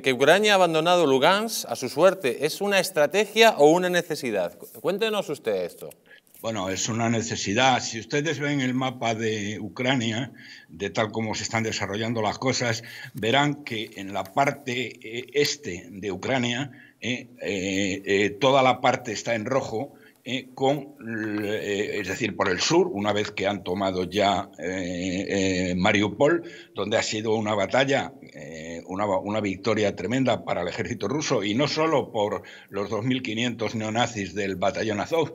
Que Ucrania ha abandonado Lugansk a su suerte, ¿es una estrategia o una necesidad? Cuéntenos usted esto. Bueno, es una necesidad. Si ustedes ven el mapa de Ucrania, de tal como se están desarrollando las cosas, verán que en la parte este de Ucrania, toda la parte está en rojo, es decir, por el sur, una vez que han tomado ya Mariupol, donde ha sido una batalla, una victoria tremenda para el ejército ruso, y no solo por los 2.500 neonazis del batallón Azov,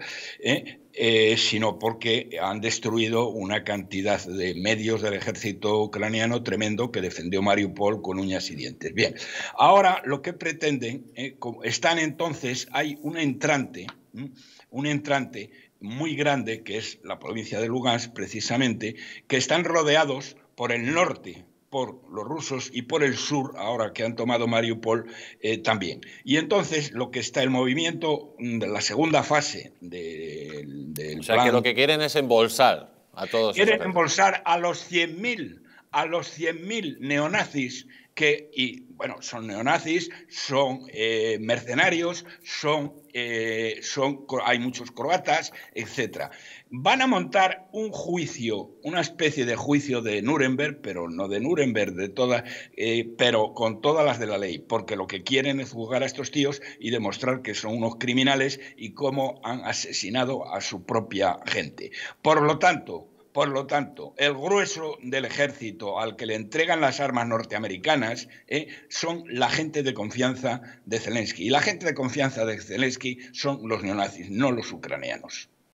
sino porque han destruido una cantidad de medios del ejército ucraniano tremendo que defendió Mariupol con uñas y dientes. Bien, ahora lo que pretenden, hay un entrante muy grande, que es la provincia de Lugansk, precisamente, que están rodeados por el norte, por los rusos, y por el sur, ahora que han tomado Mariupol, también. Y entonces lo que está el movimiento de la segunda fase del plan... O sea, que lo que quieren es embolsar a todos. Quieren embolsar a los 100.000 neonazis que, son neonazis, son mercenarios, hay muchos croatas, etcétera. Van a montar un juicio, una especie de juicio de Núremberg, pero no de Núremberg, pero con todas las de la ley, porque lo que quieren es juzgar a estos tíos y demostrar que son unos criminales y cómo han asesinado a su propia gente. Por lo tanto, el grueso del ejército al que le entregan las armas norteamericanas son la gente de confianza de Zelensky. Y la gente de confianza de Zelensky son los neonazis, no los ucranianos.